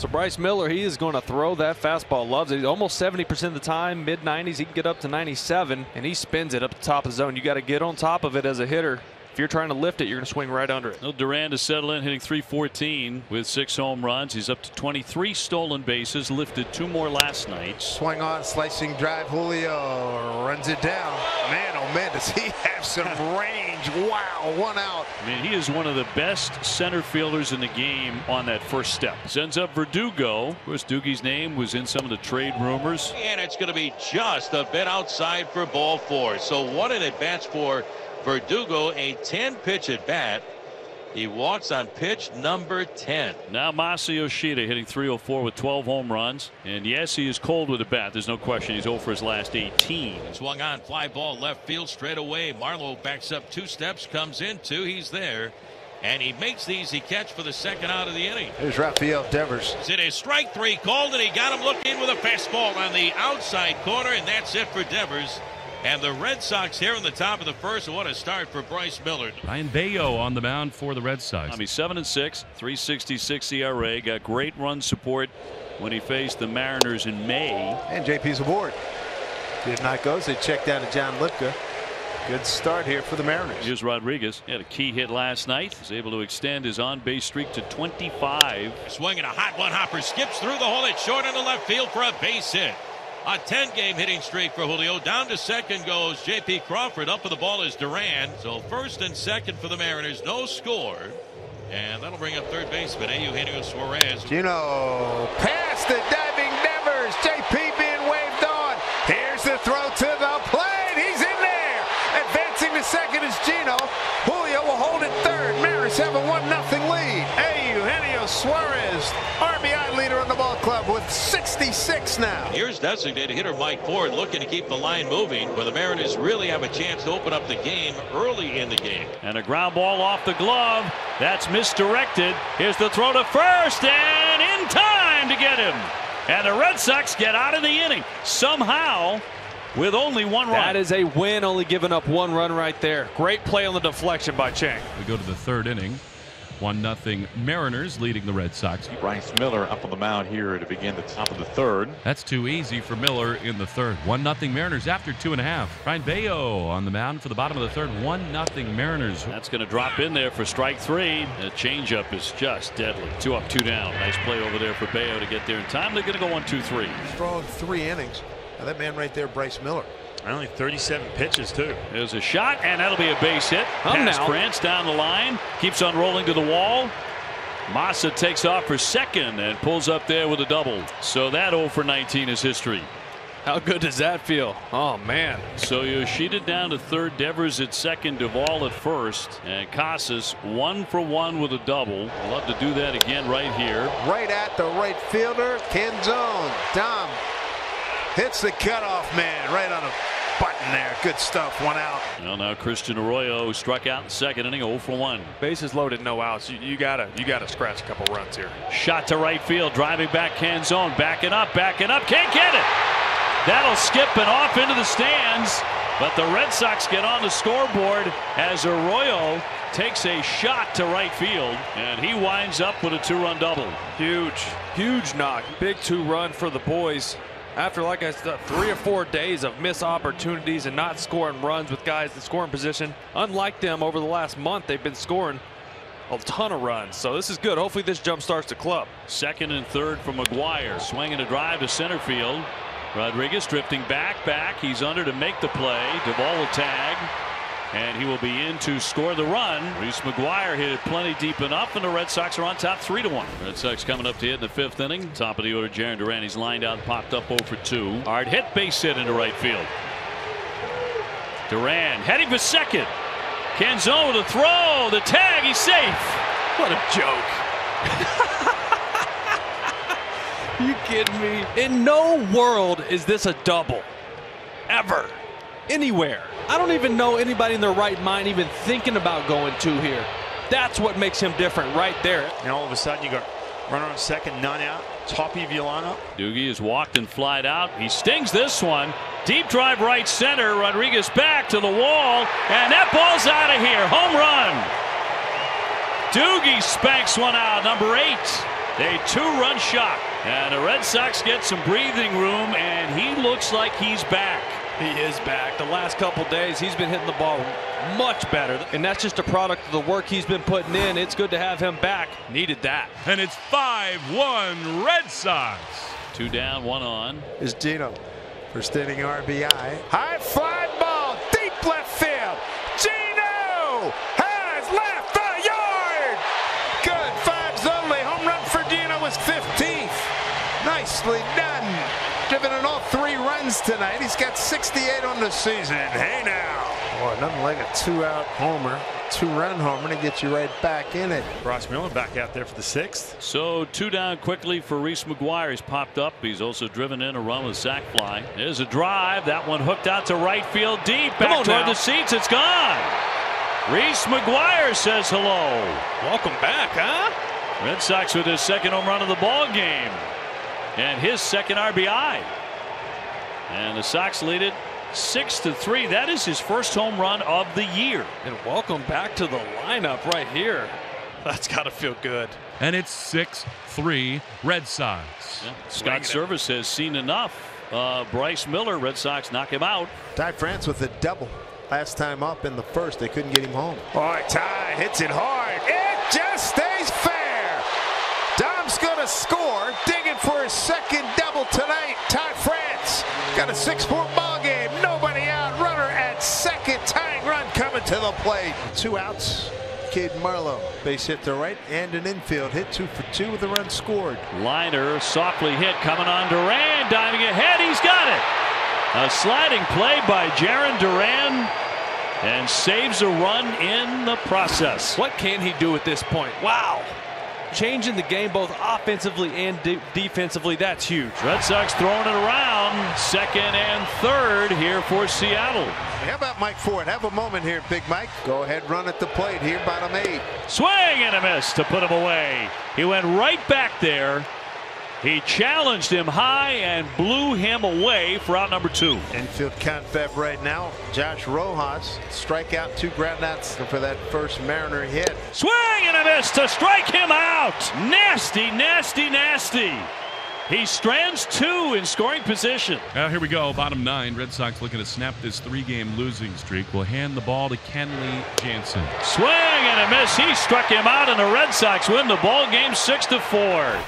So Bryce Miller, he is going to throw that fastball. Loves it. He's almost 70% of the time, mid-90s. He can get up to 97, and he spins it up the top of the zone. You got to get on top of it as a hitter. If you're trying to lift it, you're going to swing right under it. Duran to settle in, hitting .314 with 6 home runs. He's up to 23 stolen bases, lifted 2 more last night. Swing on, slicing drive. Julio runs it down. Man, oh man, does he have some range. Wow, one out. I mean, he is one of the best center fielders in the game on that first step. Sends up Verdugo. Of course, Doogie's name was in some of the trade rumors. And it's going to be just a bit outside for ball 4. So what an advance for Verdugo, a 10-pitch at bat. He walks on pitch number 10. Now Masataka Yoshida hitting .304 with 12 home runs. And yes, he is cold with the bat. There's no question. He's 0 for his last 18. Swung on, fly ball left field straight away. Marlowe backs up 2 steps, comes in 2. He's there. And he makes the easy catch for the second out of the inning. Here's Rafael Devers. It's a strike 3 called, and he got him looking with a fastball on the outside corner, and that's it for Devers. And the Red Sox here in the top of the first. What a start for Bryce Miller. Brayan Bello on the mound for the Red Sox. I mean, 7-6, 3.66 ERA. Got great run support when he faced the Mariners in May. And JP's aboard. Did not go, so they checked out of John Lipka. Good start here for the Mariners. Here's Rodriguez. He had a key hit last night. Was able to extend his on-base streak to 25. Swinging a hot one, Hopper skips through the hole. It's short into left field for a base hit. A 10-game hitting streak for Julio. Down to second goes JP Crawford. Up for the ball is Duran. So first and second for the Mariners. No score. And that'll bring up third baseman Eugenio Suarez. Past the diving Devers. JP being waved on. Here's the throw to the plate. He's in there. Advancing to second is Gino. Julio will hold it third. Mariners have a 1-0 lead. Eugenio Suarez, RBI leader in the ball club with 66 now. Here's designated hitter Mike Ford looking to keep the line moving, where the Mariners really have a chance to open up the game early in the game. And a ground ball off the glove. That's misdirected. Here's the throw to first, and in time to get him. And the Red Sox get out of the inning somehow with only 1 run. That is a win, only giving up 1 run right there. Great play on the deflection by Chang. We go to the third inning. 1-0 Mariners leading the Red Sox. Bryce Miller up on the mound here to begin the top of the third. That's too easy for Miller in the third. 1-0 Mariners after 2.5. Brayan Bello on the mound for the bottom of the third. 1-0 Mariners. That's going to drop in there for strike 3. The changeup is just deadly. 2 up, 2 down. Nice play over there for Bello to get there in time. They're going to go 1-2-3. Strong 3 innings. Now that man right there, Bryce Miller. Only 37 pitches, too. There's a shot, and that'll be a base hit. Pass France down the line. Keeps on rolling to the wall. Massa takes off for second and pulls up there with a double. So that 0 for 19 is history. How good does that feel? Oh, man. So Yoshida down to third. Devers at second. Duvall at first. And Casas 1 for 1 with a double. Love to do that again right here. Right at the right fielder. Canzone. Dom hits the cutoff man right on a button there. Good stuff. 1 out. Well, now Christian Arroyo struck out in the second inning. 0 for 1. Bases loaded, no outs. You gotta scratch a couple runs here. Shot to right field, driving back Canzone, backing up, can't get it. That'll skip and off into the stands. But the Red Sox get on the scoreboard as Arroyo takes a shot to right field, and he winds up with a 2-run double. Huge knock. Big 2-run for the boys. After, like I said, 3 or 4 days of missed opportunities and not scoring runs with guys in scoring position, unlike them over the last month, they've been scoring a ton of runs. So this is good. Hopefully this jump starts the club. Second and third for McGuire. Swinging a drive to center field. Rodriguez drifting back. He's under to make the play. Duvall will tag, and he will be in to score the run. Reese McGuire hit it plenty deep enough, and the Red Sox are on top 3-1. Red Sox coming up to hit in the 5th inning. Top of the order, Jaron Duran. He's lined out, popped up 0 for 2. Hard hit, base hit into right field. Duran heading for second. Canzone with a throw, the tag, he's safe. What a joke. You kidding me? In no world is this a double. Ever. Anywhere. I don't even know anybody in their right mind even thinking about going 2 here. That's what makes him different right there. And all of a sudden you got runner on second, none out. Toppy Villano. Doogie is walked and flied out. He stings this one. Deep drive right center. Rodriguez back to the wall. And that ball's out of here. Home run. Doogie spanks one out. Number 8. A two-run shot, and the Red Sox get some breathing room, and he looks like he's back. He is back. The last couple days, he's been hitting the ball much better, and that's just a product of the work he's been putting in. It's good to have him back. Needed that. And it's 5-1 Red Sox. Two down, one on. Is Geno for standing RBI. High fly ball, deep left field. Geno has left the yard. Good, fives only. Home run for Geno was 15th. Nicely done. Driven in all 3 runs tonight. He's got 68 on the season. Hey now. Boy, nothing like a 2-out homer, 2-run homer to get you right back in it. Bryce Miller back out there for the 6th. So 2 down quickly for Reese McGuire. He's popped up. He's also driven in a run with a sac fly. There's a drive. That one hooked out to right field deep. Back toward the seats. It's gone. Reese McGuire says hello. Welcome back, huh? Red Sox with his 2nd home run of the ball game. And his 2nd RBI. And the Sox lead it 6-3. That is his 1st home run of the year. And welcome back to the lineup right here. That's got to feel good. And it's 6-3 Red Sox. Yeah. Scott Servais has seen enough. Bryce Miller, Red Sox knock him out. Ty France with a double. Last time up in the 1st, they couldn't get him home. All right, Ty hits it hard. It just stays fair. Dom's going to score. For his 2nd double tonight, Ty France got a 6-4 ball game. Nobody out, runner at 2nd, tying run coming to the plate. 2 outs. Cade Marlowe, base hit to right and an infield hit. 2 for 2 with a run scored. Liner softly hit, coming on Duran, diving ahead. He's got it. A sliding play by Jaron Duran, and saves a run in the process. What can he do at this point? Wow. Changing the game both offensively and defensively. That's huge. Red Sox throwing it around. 2nd and 3rd here for Seattle. How about Mike Ford? Have a moment here, Big Mike. Go ahead, run at the plate here, bottom 8. Swing and a miss to put him away. He went right back there. He challenged him high and blew him away for out number 2. Infield confab right now. Josh Rojas, strikeout, 2 groundouts for that 1st Mariner hit. Swing and a miss to strike him out. Nasty, nasty, nasty. He strands 2 in scoring position. Here we go, bottom 9. Red Sox looking to snap this 3-game losing streak. Will hand the ball to Kenley Jansen. Swing and a miss. He struck him out, and the Red Sox win the ball game 6-4.